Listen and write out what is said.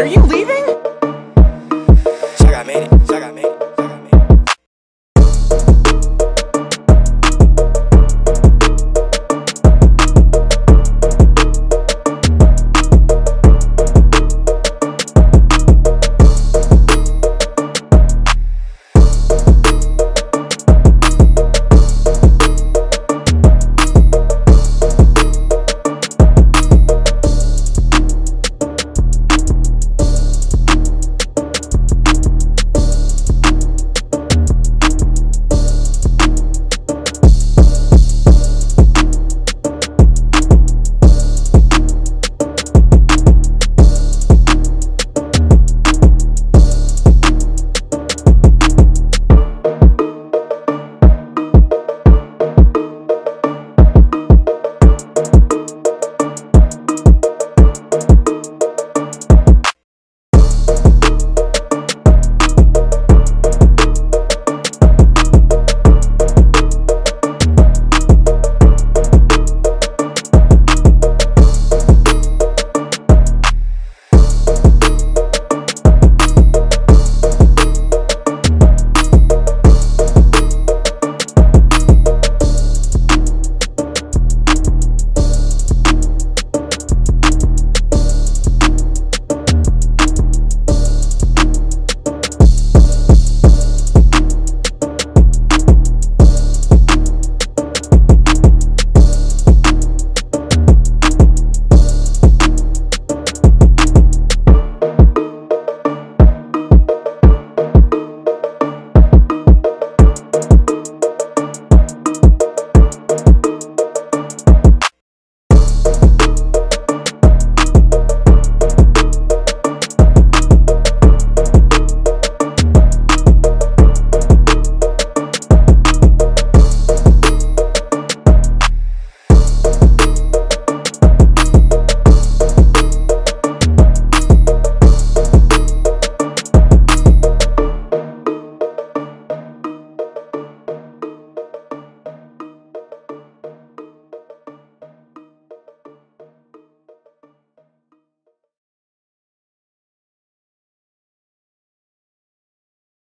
Are you leaving?